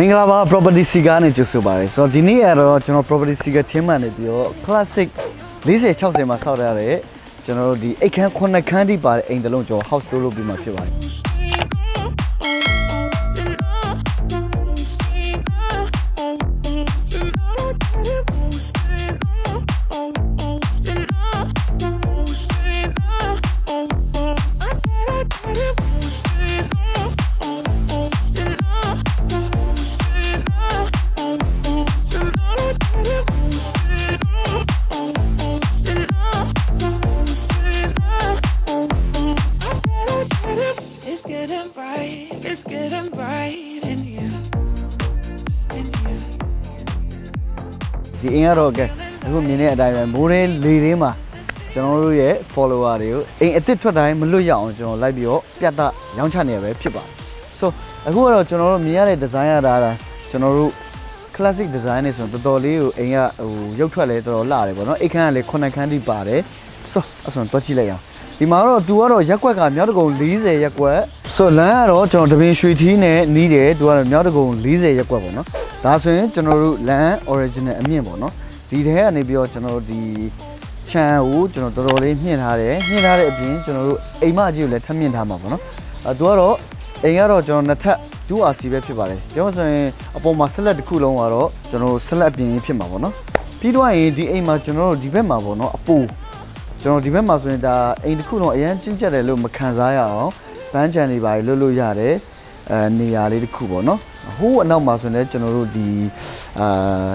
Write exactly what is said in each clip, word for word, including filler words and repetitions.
Mingla property sigane jusubai. So dini aro general property sigatima ne bio classic. This is how they must out there. General the Akan Kona candy bar in the launch of house to look in my favorite. The inner rock, who mean diamond, Mure Lirima, General Ye, follower you, in a tito dime, Luya, John Labio, Piata, Yanchanere, Piba. So, who are General Miare designer, General classic designers on the Dolly, in a Yokalet or Laribano, Ekan, Kona Candy Barre, so as on Pachilea. The Maro, Duaro, Yaquaca, Miogo, Lise, Yaque, so Laro, John to be sweetine, needed, Duaro, Miogo, Lise, Yaquabano. That's when General Land original Amiabono. See the hair, maybe your general the Chanwu, General Dorole, Hinare, Hinare, being General Amaju, let him in Hamabono. A duaro, a yaro, John Nata, do us if you buy. There was a upon Marcella de Coulon, General Salabin Pimabono. Pidway, the Ama General de Vemabono, a fool. General de Vemas in the Coulon, a ginger, a little Macanzaya, Banjani by Lulu Yare, and Niari de Cubono. Who now must general the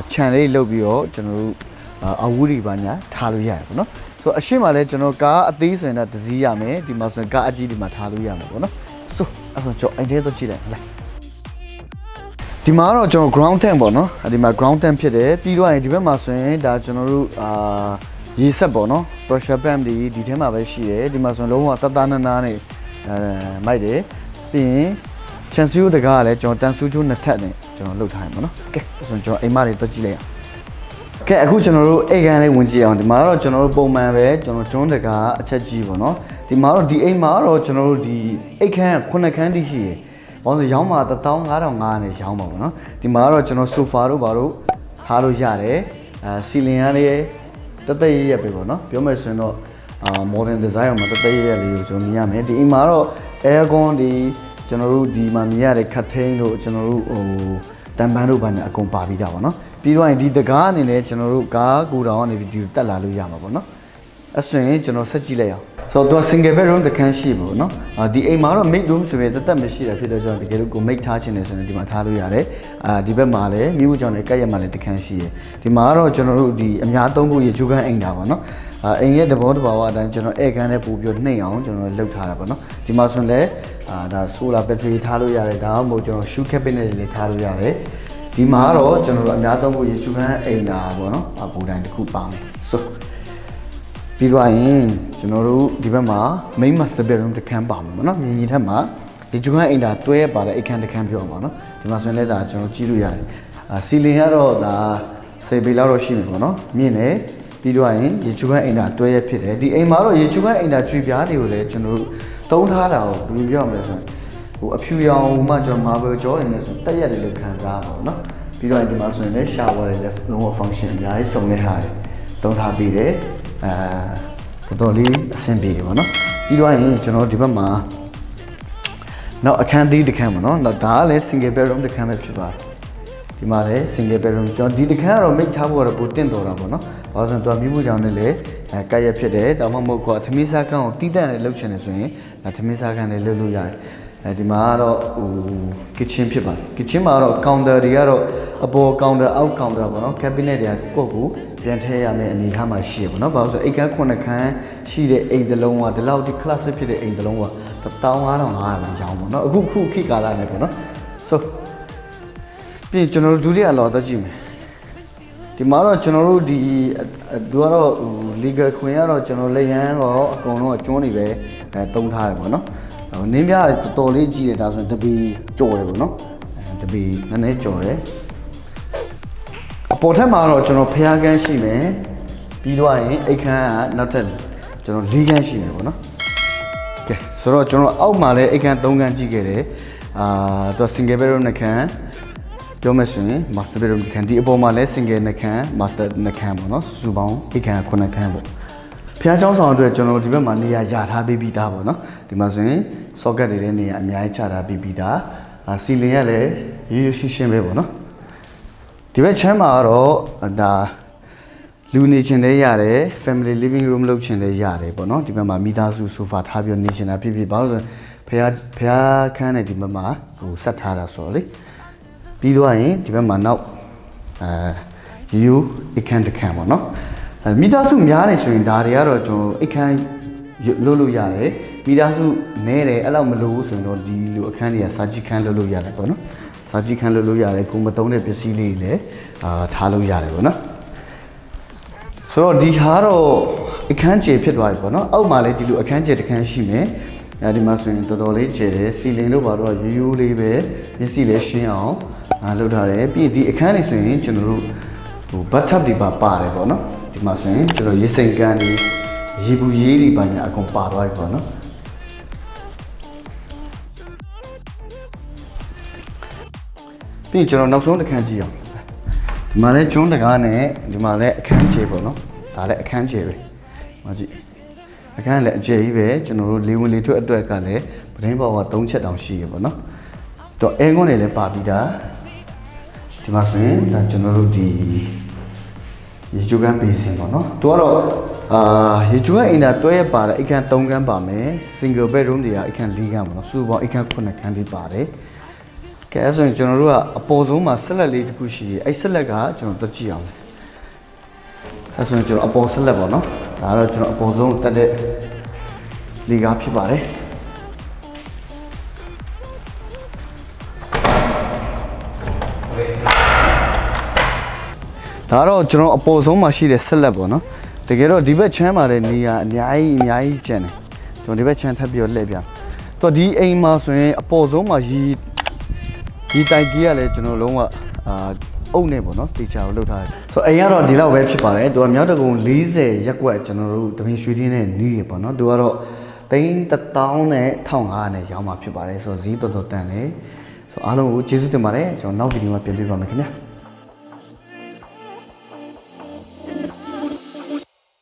Chanel Lobio, General Awuri Banya, Taluyano. So Ashima General Ga at this and at the Ziame, the Mason Gaji di Mataluyano. So as a idea of Chile. Tomorrow, General Ground Tembono, at the ground tempere, Pido and Dimason, that General Yisabono, Prussia Bambi, the Tema Veshe, the Mason Loma Tadanani, my day, seeing. Chance you the guy that John Tansuju Natani, John Luthamano. Okay, so John Amari Togilia. Okay, a good general again when she on the Maro, General Bowman, John John the guy, Chajivono, the Maro, the Amaro, General the Akan, Kuna Candy here. On the Yama, the town Araman is Yamavano, the Maro, General Sufaru Baru, Haru Yare, Siliane, Tata Yapivono, Piomersino, modern desire, Matata Yalu, John Yame, the Imaro, Airgon, the General Di Mamia, the Catano, General Damanu Bana Compavida. Piruan did the gun in a General Ga, good on if you tell Yamabona. A strange General Sajilea. So, to a single bedroom, the Kanshibo, no? The Amaro make rooms with the Tamashi, Peter John, the Geruko make touchiness and the Mataluyare, the Bemale, New John, the Kayamale, the Kanshi, the Maro, General Di Amyatongu, Yajuga, and Davano. And yet the board of our General Egan, your name, General Lutarabano, Dimasonle. The solar battery Taluya, General Shoe Cabinet Taluya, Dimaro, General Amiato, Yusuka, and Abono, Abu and Kupang. So Piruain, General Dibama, main master bedroom to camp Bamano, Minitama, Yusuka in that way, but I can't camp your mono, Dimasoleta, General Chiruya, Siliaro, the Sebilaro Shimono, Mine, Piruain, Yusuka in that way, Pire, the Amaro, Yusuka in that trivia, General. Don't hard out, do your lesson. A few young major marble joy in lesson, Tayadi Kanzano, no? Beyond the Mason, shower and the no function, guys, only high. Don't have be there, uh, Dolly, Sambi, no? You are in General Dibama. Now I can't lead the camera, no? Not Dale, single bedroom, the camera people. Dimale, single bedroom, John did the camera make tower of Butendo Rabono, wasn't to a Mibujanele. Kaya Pede, Amamoko, Tamisakan, Tita and Lucian, Tamisakan and Luluya, Dimaro kitchen people. Kitchimaro, counter Diaro, above counter, out counter, cabinet at Kobu, Piantayame and Nihama Shibano, also Akakonakan, she the eight the long one, the loud classic eight the long one, the town island, Yamano, a good cool kick alarm. So, the general duty a lot of Jimmy. Tomorrow, General the Duaro Liga Cuyano, General Leyan or Cono, Johnny Way, don't have no. Nimia is totally G. It doesn't to be joy, no, and to be a nature. Potamaro, General Piagan Shime, Pidway, Akan, Nutten, General Ligan Shime, no. Okay, so General Outmale, Akan Dongan Gigere, the Singapore Nakan. Yomashin master bedroom candy Obama lessing in a can master in a camera, Subon, he can't connect him. Pianos on the general development, Yara Bibi Davona, the Mazin, Sogadini, and Yachara Bibida, a Ciliale, Yushin Bebona. The Vechamaro and the Luni Chende Yare, family living room Luchende Yare, but not the Mamma Midazu Sufat have your niche and a Bibi Bowser, Pia Canadi Mamma, who sat her solely. Bidoain, the Mamma now you, it can't come or not. And Midazu Yaris in Daria to it can Lulu Yare, Midazu Nere, Alamalus, and all the Lucania Sajikan Lulu Yarepono, Sajikan Lulu Yare, Kumatone Pesili, Talu Yarebona. So the Haro Kanji Pitwipano, oh my lady, a canji can she may, Adimasu in Todoli, Sileno Baro, you live, Missile Shion, and Lodare, be the Akanis in general, but up the Bapare Bono, the Masin, General Yesengani, Yibuji Banya Comparo Bono. Pinch on the Kanji. Malay John the Gane, the Malay can't jabber, I let can't jabber. I can't let Jay, General Limuli to a ducale, but him about don't shut down she, but no. To Egonele Babida, the Masin, the General D. Yugan Pacing, or no. Toro, ah, you join in a toy bar, I can't tongan bar me, single bedroom, I can't ligam, so what I can't put a candy party. As in general, a posoma salary to push a salaga, John Tachio. As in general, a post level, no? I don't know, a posom that the Liga Pibare. Taro, general, a posoma she is celebo, no? The girl debate chamber in the Niai Niai Chen. John debate chamber have your labia. To the aim, a posoma she. This idea is that old neighbors are teachers. So, I have done a web shop. I have done a lease. I have done a lease. I have done a lease. I have